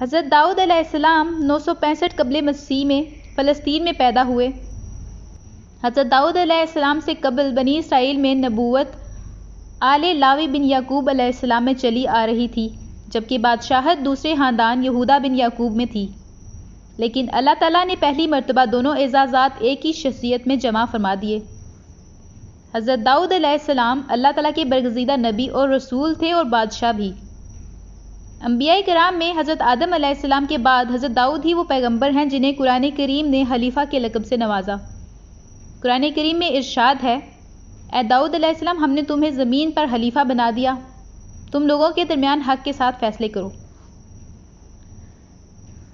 हज़रत दाऊद अलैहिस्सलाम 965 क़ब्ल मसीह में फ़लस्तीन में पैदा हुए। हज़रत दाऊद अलैहिस्सलाम से कबल बनी इस्राइल में नबूवत आले लावी बिन याकूब अलैहिस्सलाम में चली आ रही थी, जबकि बादशाहत दूसरे ख़ानदान यहूदा बिन याकूब में थी। लेकिन अल्लाह ताला ने पहली मरतबा दोनों एजाज़ात एक ही शख्सियत में जमा फरमा दिए। हज़रत दाऊद अलैहिस्सलाम अल्लाह ताला के बरगज़ीदा नबी और रसूल थे और बादशाह भी। अम्बियाए किराम में हज़रत आदम अलैहिस्सलाम के बाद हज़रत दाऊद ही वो पैगंबर हैं जिन्हें कुरान करीम ने हलीफा के लक़ब से नवाजा। कुरान करीम में इरशाद है, ए दाऊद अलैहिस्सलाम हमने तुम्हें ज़मीन पर हलीफा बना दिया, तुम लोगों के दरमियान हक़ के साथ फ़ैसले करो।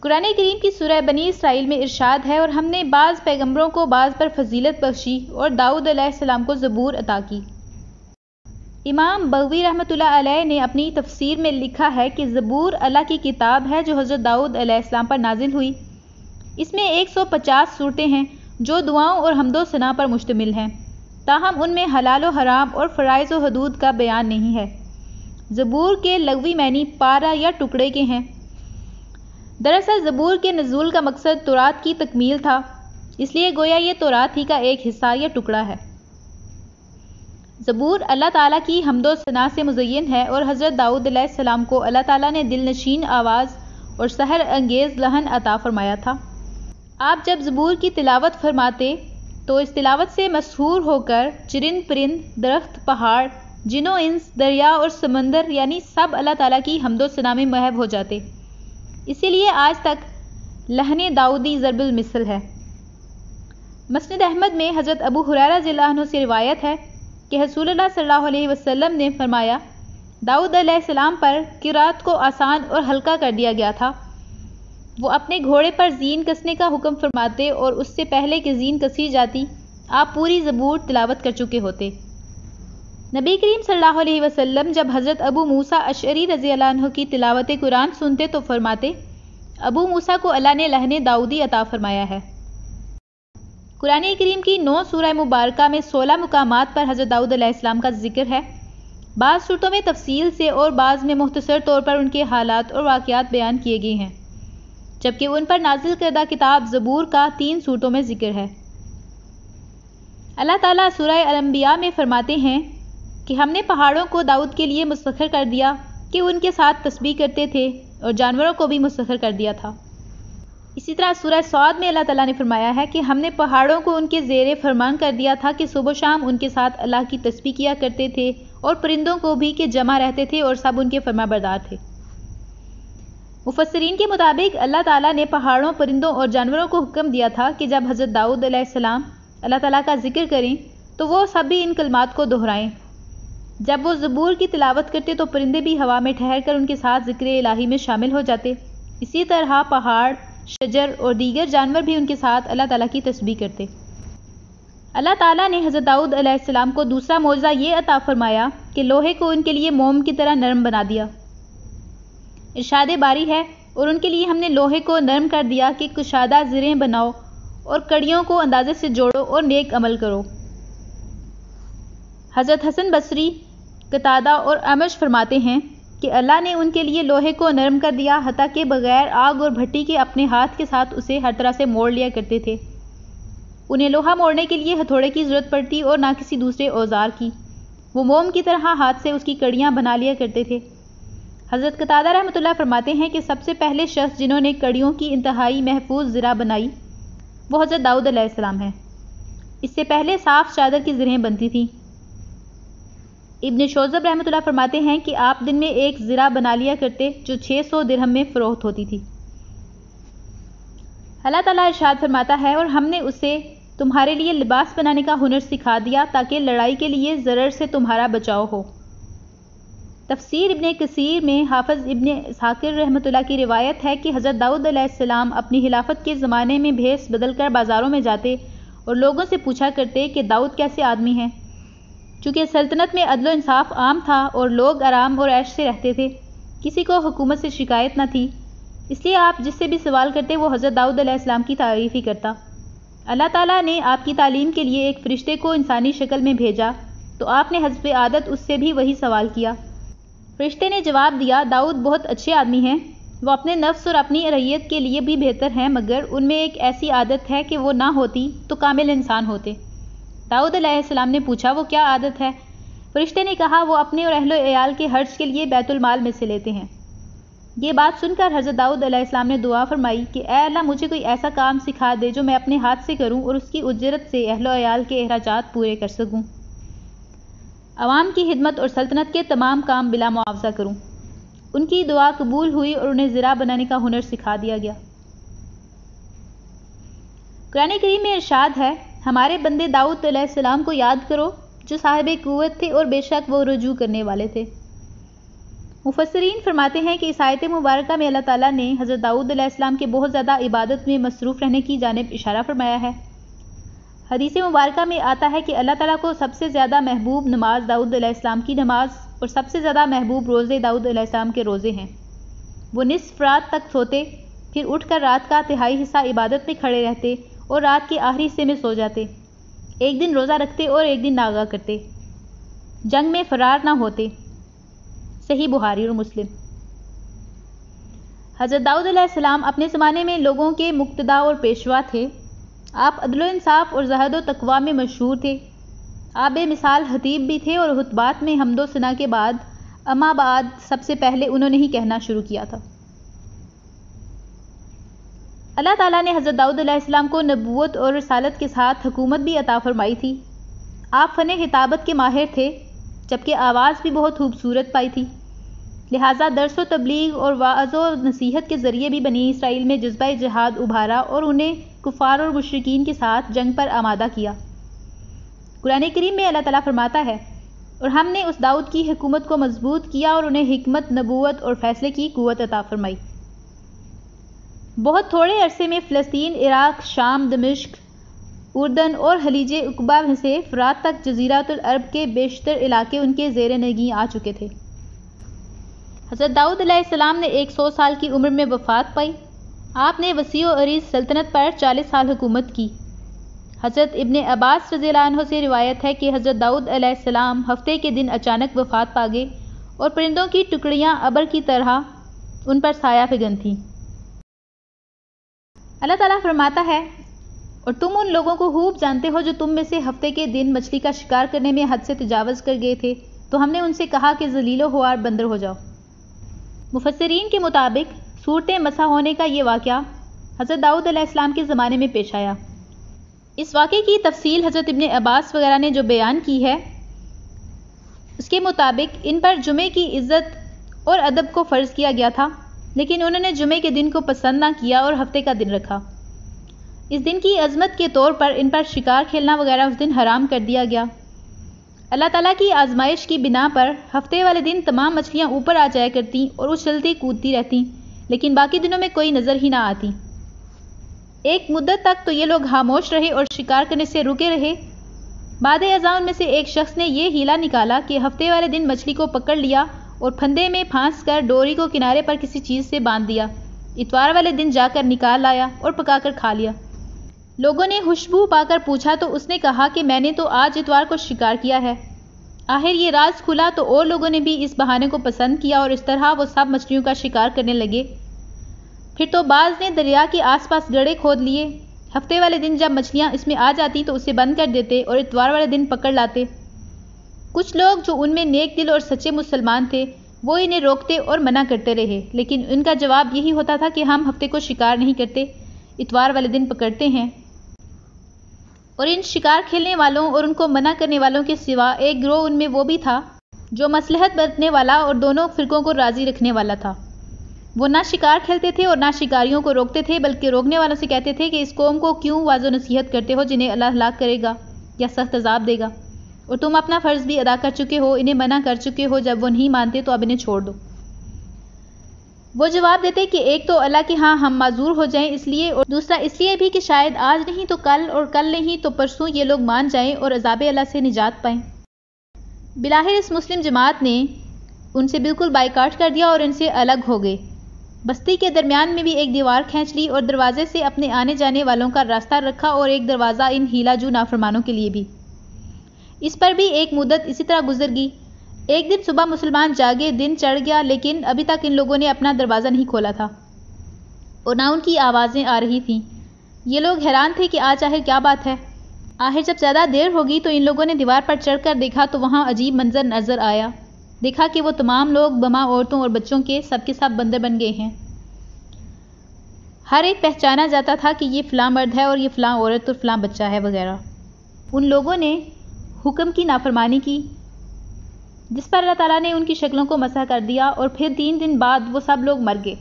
कुरान करीम की सूरह बनी इसराइल में इरशाद है, और हमने बाज़ पैगंबरों को बाज़ पर फजीलत बख्शी और दाऊद अलैहिस्सलाम को ज़बूर अता की। इमाम बगवी रहमतुल्लाह अलैह ने अपनी तफसीर में लिखा है कि ज़बूर अल्लाह की किताब है जो हज़रत दाऊद अलैहिस्सलाम पर नाजिल हुई। इसमें 150 सूरतें हैं जो दुआओं और हमदो सना पर मुश्तमिल हैं, ताहम उनमें हलाल व हराम और फ़राइज़ व हदूद का बयान नहीं है। ज़बूर के लगवी मैनी पारा या टुकड़े के हैं। दरअसल ज़बूर के नज़ूल का मकसद तौरात की तकमील था, इसलिए गोया ये तौरात ही का एक हिस्सा या टुकड़ा है। ज़बूर अल्लाह ताला की हमदो सना से मुज़य्यन है, और हज़रत दाऊद अलैहिस्सलाम को अल्लाह ताला ने दिल नशीन आवाज़ और सहर अंगेज़ लहन अता फ़रमाया था। आप जब ज़बूर की तिलावत फरमाते तो इस तिलावत से मसहूर होकर चिरिंद परिंद, दरख्त, पहाड़, जिनों, इंस, दरिया और समंदर यानी सब अल्लाह ताला की हमदो सना में महव हो जाते। इसीलिए आज तक लहन दाऊदी ज़र्बुल मिसल है। मुस्नद अहमद में हज़रत अबू हुरैरा रज़ियल्लाहु अन्हु से रिवायत है कि रसूलुल्लाह सल्लल्लाहु अलैहि वसल्लम ने फरमाया, दाऊद अलैहिस्सलाम पर किरात को आसान और हल्का कर दिया गया था। वो अपने घोड़े पर जीन कसने का हुक्म फरमाते और उससे पहले कि जीन कसी जाती आप पूरी ज़बूर तिलावत कर चुके होते। नबी करीम सल्लल्लाहु अलैहि वसल्लम जब हज़रत अबू मूसा अशअरी रज़ियल्लाहु अन्हु की तिलावत कुरान सुनते तो फरमाते, अबू मूसा को अल्लाह ने लहन दाऊदी अता फरमाया है। कुरान करीम की 9 सूरह मुबारक में 16 मुकामात पर हज़रत दाऊद अलैहिस्सलाम का जिक्र है। बाज़ सूरतों में तफसील से और बाज़ में मुख्तसर तौर पर उनके हालात और वाक़ियात बयान किए गए हैं, जबकि उन पर नाजिल करदा किताब ज़बूर का 3 सूरतों में जिक्र है। अल्लाह ताला सूरह अलम्बिया में फ़रमाते हैं कि हमने पहाड़ों को दाऊद के लिए मुसख्खर कर दिया कि उनके साथ तस्बीह करते थे, और जानवरों को भी मुसख्खर कर दिया था। इसी तरह सूरह साद में अल्लाह ताला ने फरमाया है कि हमने पहाड़ों को उनके ज़ेरे फरमान कर दिया था कि सुबह शाम उनके साथ अल्लाह की तस्बीह किया करते थे, और परिंदों को भी कि जमा रहते थे और सब उनके फरमाबरदार थे। मुफसरीन के मुताबिक अल्लाह ताला ने पहाड़ों, परिंदों और जानवरों को हुक्म दिया था कि जब हज़रत दाऊद अलैहिस्सलाम अल्लाह ताला का जिक्र करें तो वो सभी इन कलमात को दोहराएँ। जब वो ज़बूर की तिलावत करते तो परिंदे भी हवा में ठहर कर उनके साथ जिक्र इलाही में शामिल हो जाते। इसी तरह पहाड़, शजर और दीगर जानवर भी उनके साथ अल्लाह ताला की तस्बीह करते। अल्लाह ताला ने हज़रत दाऊद अलैहिस्सलाम को दूसरा मौज़ा ये अता फरमाया कि लोहे को उनके लिए मोम की तरह नरम बना दिया। इरशाद बारी है, और उनके लिए हमने लोहे को नरम कर दिया कि कुशादा ज़रें बनाओ और कड़ियों को अंदाजे से जोड़ो और नेक अमल करो। हज़रत हसन बसरी, क़तादा और अमश फरमाते हैं कि अल्लाह ने उनके लिए लोहे को नरम कर दिया, हत्ता के बगैर आग और भट्टी के अपने हाथ के साथ उसे हर तरह से मोड़ लिया करते थे। उन्हें लोहा मोड़ने के लिए हथौड़े की ज़रूरत पड़ती और ना किसी दूसरे औजार की। वो मोम की तरह हाथ से उसकी कड़ियाँ बना लिया करते थे। हज़रत क़तादा रहमतुल्लाह फरमाते हैं कि सबसे पहले शख्स जिन्होंने कड़ियों की इंतहाई महफूज ज़रा बनाई वो हज़रत दाऊद अलैहिस्सलाम हैं। इससे पहले साफ़ चादर की ज़रें बनती थीं। इब्न शोज़ब रहमतुल्लाह फरमाते हैं कि आप दिन में एक ज़रा बना लिया करते जो 600 दिरहम में फ़रोख्त होती थी। अल्लाह ताला इरशाद फरमाता है, और हमने उसे तुम्हारे लिए लिबास बनाने का हुनर सिखा दिया ताकि लड़ाई के लिए ज़रर से तुम्हारा बचाव हो। तफसीर इब्न कसीर में हाफ़िज़ इब्न साकिर रहमतुल्लाह की रिवायत है कि हज़रत दाऊद अलैहिस्सलाम अपनी हिलाफत के ज़माने में भेस बदल कर बाज़ारों में जाते और लोगों से पूछा करते कि दाऊद कैसे आदमी हैं। चूँकि सल्तनत में अदल इंसाफ आम था और लोग आराम और ऐश से रहते थे, किसी को हुकूमत से शिकायत न थी, इसलिए आप जिससे भी सवाल करते वो हज़रत दाऊद अलैहिस्सलाम की तारीफ़ ही करता। अल्लाह ताला ने आपकी तालीम के लिए एक फ़रिश्ते को इंसानी शक्ल में भेजा तो आपने हस्ब आदत उससे भी वही सवाल किया। फ़रिश्ते ने जवाब दिया, दाऊद बहुत अच्छे आदमी हैं, वो अपने नफ्स और अपनी अरैयत के लिए भी बेहतर हैं, मगर उनमें एक ऐसी आदत है कि वो ना होती तो कामिल इंसान होते। दाऊद अलैहिस्सलाम ने पूछा, वो क्या आदत है? फरिश्ते ने कहा, वो अपने और अहलो एयाल के हर्ज के लिए बैतुल माल में से लेते हैं। ये बात सुनकर हज़रत दाऊद अलैहिस्सलाम ने दुआ फरमाई कि ऐ अल्लाह, मुझे कोई ऐसा काम सिखा दे जो मैं अपने हाथ से करूं और उसकी उजरत से अहलो एयाल के अहराजात पूरे कर सकूं, अवाम की खिदमत और सल्तनत के तमाम काम बिला मुआवजा करूं। उनकी दुआ कबूल हुई और उन्हें ज़रा बनाने का हुनर सिखा दिया गया। कुरान करीम में इरशाद है, हमारे बंदे दाऊद अलैहिस्सलाम को याद करो जो साहिबे कुव्वत थे और बेशक वो रुजू करने वाले थे। मुफसरीन फरमाते हैं कि इस आयत मुबारका में अल्लाह ताला ने हज़रत दाऊद अलैहिस्सलाम के बहुत ज़्यादा इबादत में मसरूफ़ रहने की जानिब इशारा फरमाया है। हदीस मुबारका में आता है कि अल्लाह ताला को सबसे ज़्यादा महबूब नमाज दाऊद अलैहिस्सलाम की नमाज और सबसे ज़्यादा महबूब रोज़े दाऊद अलैहिस्सलाम के रोज़े हैं। वो निसफ रात तक सोते, फिर उठकर रात का तिहाई हिस्सा इबादत में खड़े रहते और रात के आखिरी हिस्से में सो जाते। एक दिन रोज़ा रखते और एक दिन नागा करते। जंग में फरार ना होते। सही बुहारी और मुस्लिम। हज़रत दाऊद अलैहिस्सलाम अपने ज़माने में लोगों के मुक्तदा और पेशवा थे। आप अदलो इंसाफ और ज़हद व तकवा में मशहूर थे। आप बेमिसाल हतीब भी थे और हुतबात में हमदो सना के बाद अमा बाद सबसे पहले उन्होंने ही कहना शुरू किया था। अल्लाह ताला ने हज़रत दाऊद अलैहिस्सलाम को नबूवत और रसालत के साथ हुकूमत भी अता फरमाई थी। आप फ़न हिताबत के माहिर थे, जबकि आवाज़ भी बहुत खूबसूरत पाई थी। लिहाजा दर्स व तबलीग और वाज़ व नसीहत के ज़रिए भी बनी इस्राइल में जज्बा जिहाद उभारा और उन्हें कुफ़ार और मुशरिकीन के साथ जंग पर आमादा किया। कुरान करीम में अल्लाह ताला फरमाता है, और हमने उस दाऊद की हुकूमत को मजबूत किया और उन्हें हिकमत, नबूवत और फ़ैसले की क़ुव्वत अता फरमाई। बहुत थोड़े अरसे में फ़लस्तीन, इराक, शाम, दमिश्क, उर्दन और खलीज उकबा में से फ्रात तक जजीरातुल अरब के बेशतर इलाके उनके ज़ेर नगी आ चुके थे। हज़रत दाऊद अलैहिस्सलाम ने 100 साल की उम्र में वफ़ात पाई। आपने वसीओ अरीज़ सल्तनत पर 40 साल हुकूमत की। हज़रत इबन अब्बास रज़ियल्लाहु अन्हु से रिवायत है कि हज़रत दाऊद अलैहिस्सलाम हफ्ते के दिन अचानक वफ़ात पा गए और परिंदों की टुकड़ियाँ अबर की तरह उन पर साया फिगन थी। अल्लाह ताला फरमाता है, और तुम उन लोगों को खूब जानते हो जो तुम में से हफ्ते के दिन मछली का शिकार करने में हद से तजावज़ कर गए थे, तो हमने उनसे कहा कि ज़लीलो ख्वार बंदर हो जाओ। मुफसरीन के मुताबिक सूरत मसा होने का ये वाक़या हज़रत दाऊद अलैहिस्सलाम के ज़माने में पेश आया। इस वाक़े की तफसील हज़रत इब्ने अब्बास वगैरह ने जो बयान की है, उसके मुताबिक इन पर जुमे की इज़्ज़त और अदब को फ़र्ज़ किया गया था, लेकिन उन्होंने जुमे के दिन को पसंद ना किया और हफ्ते का दिन रखा। इस दिन की अज़मत के तौर पर इन पर शिकार खेलना वगैरह उस दिन हराम कर दिया गया। अल्लाह ताला की आजमाइश की बिना पर हफ्ते वाले दिन तमाम मछलियाँ ऊपर आ जाया करती और उछलती कूदती रहती, लेकिन बाकी दिनों में कोई नज़र ही ना आती। एक मुद्दत तक तो ये लोग खामोश रहे और शिकार करने से रुके रहे। बाद अज़ां में से एक शख्स ने यह हीला निकाला कि हफ्ते वाले दिन मछली को पकड़ लिया और फंदे में फांस कर डोरी को किनारे पर किसी चीज़ से बांध दिया। इतवार वाले दिन जाकर निकाल लाया और पकाकर खा लिया। लोगों ने खुशबू पाकर पूछा तो उसने कहा कि मैंने तो आज इतवार को शिकार किया है। आखिर ये राज खुला तो और लोगों ने भी इस बहाने को पसंद किया और इस तरह वो सब मछलियों का शिकार करने लगे। फिर तो बाज ने दरिया के आसपास गड्ढे खोद लिए। हफ्ते वाले दिन जब मछलियाँ इसमें आ जाती तो उसे बंद कर देते और इतवार वाले दिन पकड़ लाते। कुछ लोग जो उनमें नेक दिल और सच्चे मुसलमान थे, वो इन्हें रोकते और मना करते रहे, लेकिन उनका जवाब यही होता था कि हम हफ्ते को शिकार नहीं करते, इतवार वाले दिन पकड़ते हैं। और इन शिकार खेलने वालों और उनको मना करने वालों के सिवा एक गिरोह उनमें वो भी था जो मसलहत बरतने वाला और दोनों फ़िरक़ों को राज़ी रखने वाला था। वो ना शिकार खेलते थे और ना शिकारियों को रोकते थे, बल्कि रोकने वालों से कहते थे कि इस कौम को क्यों वाज़ो नसीहत करते हो जिन्हें अल्लाह हलाक करेगा या सख्त अज़ाब देगा, और तुम अपना फ़र्ज़ भी अदा कर चुके हो, इन्हें मना कर चुके हो, जब वो नहीं मानते तो अब इन्हें छोड़ दो। वो जवाब देते कि एक तो अल्लाह के हाँ हम माजूर हो जाएं इसलिए, और दूसरा इसलिए भी कि शायद आज नहीं तो कल और कल नहीं तो परसों ये लोग मान जाएं और अज़ाब अल्लाह से निजात पाएं। बिलाहिर इस मुस्लिम जमात ने उनसे बिल्कुल बायकाट कर दिया और इनसे अलग हो गए। बस्ती के दरमियान में भी एक दीवार खींच ली और दरवाजे से अपने आने जाने वालों का रास्ता रखा और एक दरवाज़ा इन हीलाजू नाफरमानों के लिए भी। इस पर भी एक मुद्दत इसी तरह गुजर गई, एक दिन सुबह मुसलमान जागे, दिन चढ़ गया, लेकिन अभी तक इन लोगों ने अपना दरवाज़ा नहीं खोला था और ना उनकी आवाज़ें आ रही थीं। ये लोग हैरान थे कि आज आखिर क्या बात है। आखिर जब ज़्यादा देर होगी तो इन लोगों ने दीवार पर चढ़कर देखा तो वहाँ अजीब मंजर नज़र आया। देखा कि वो तमाम लोग बमा औरतों और बच्चों के सब बंदर बन गए हैं। हर एक पहचाना जाता था कि ये फ़लाँ मर्द है और ये फ़लाँ औरत और फ़लाँ बच्चा है वगैरह। उन लोगों ने हुक्म की नाफरमानी की, जिस पर अल्लाह ताला ने उनकी शक्लों को मसह कर दिया और फिर 3 दिन बाद वो सब लोग मर गए।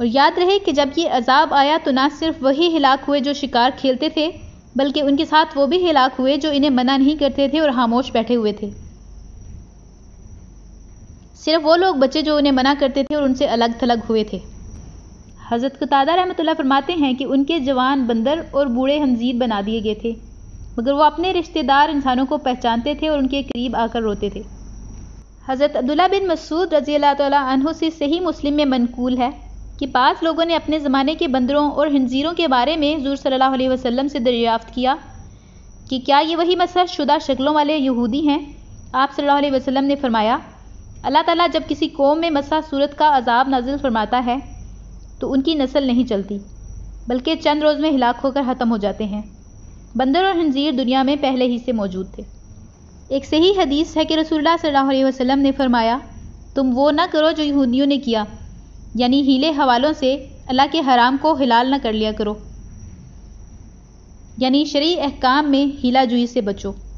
और याद रहे कि जब ये अजाब आया तो ना सिर्फ वही हिलाक हुए जो शिकार खेलते थे, बल्कि उनके साथ वो भी हिलाक हुए जो इन्हें मना नहीं करते थे और खामोश बैठे हुए थे। सिर्फ वो लोग बच्चे जो उन्हें मना करते थे और उनसे अलग थलग हुए थे। हज़रत क़तादा रहमतुल्लाह फरमाते हैं कि उनके जवान बंदर और बूढ़े हमजीर बना दिए गए थे, मगर वो अपने रिश्तेदार इंसानों को पहचानते थे और उनके करीब आकर रोते थे। हज़रत अब्दुल्लाह बिन मसूद रजील्ला तआला अन्हु से सही मुस्लिम में मनकूल है कि 5 लोगों ने अपने ज़माने के बंदरों और हिंजीरों के बारे में हुज़ूर सल्लल्लाहु अलैहि वसल्लम से दरियाफ़्त किया कि क्या ये वही मसहशुदा शक्लों वाले यहूदी हैं। आप सल्लल्लाहु अलैहि वसल्लम ने फरमाया, अल्लाह ताला जब किसी कौम में मसह सूरत का अजाब नाजिल फरमाता है तो उनकी नस्ल नहीं चलती, बल्कि चंद रोज़ में हिलाक होकर ख़त्म हो जाते हैं। बंदर और हिंजीर दुनिया में पहले ही से मौजूद थे। एक सही हदीस है कि रसूलुल्लाह सल्लल्लाहु अलैहि वसल्लम ने फरमाया, तुम वो ना करो जो यहूदियों ने किया, यानी हीले हवालों से अल्लाह के हराम को हिलाल ना कर लिया करो, यानी शरई अहकाम में हीला जुई से बचो।